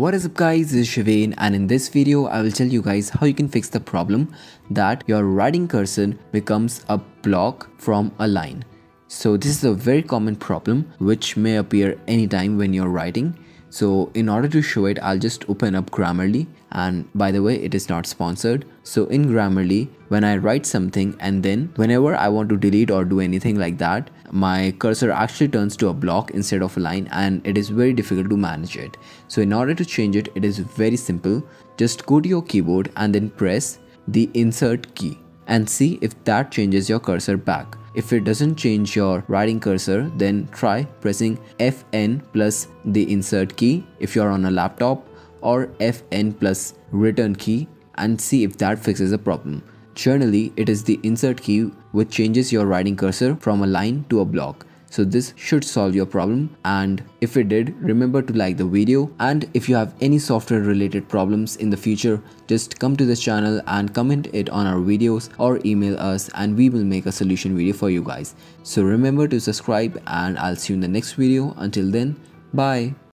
What is up guys, this is Shivane, and in this video I will tell you guys how you can fix the problem that your writing cursor becomes a block from a line. So this is a very common problem which may appear anytime when you're writing. So in order to show it, I'll just open up Grammarly, and by the way it is not sponsored. So in Grammarly, when I write something and then whenever I want to delete or do anything like that, my cursor actually turns to a block instead of a line, and it is very difficult to manage it. So in order to change it, it is very simple. Just go to your keyboard and then press the insert key and see if that changes your cursor back. If it doesn't change your writing cursor, then try pressing Fn plus the insert key if you're on a laptop, or Fn plus return key, and see if that fixes the problem. Generally, it is the insert key which changes your writing cursor from a line to a block. So this should solve your problem, and if it did, remember to like the video. And if you have any software related problems in the future, just come to this channel and comment it on our videos or email us, and we will make a solution video for you guys. So remember to subscribe, and I'll see you in the next video. Until then, bye.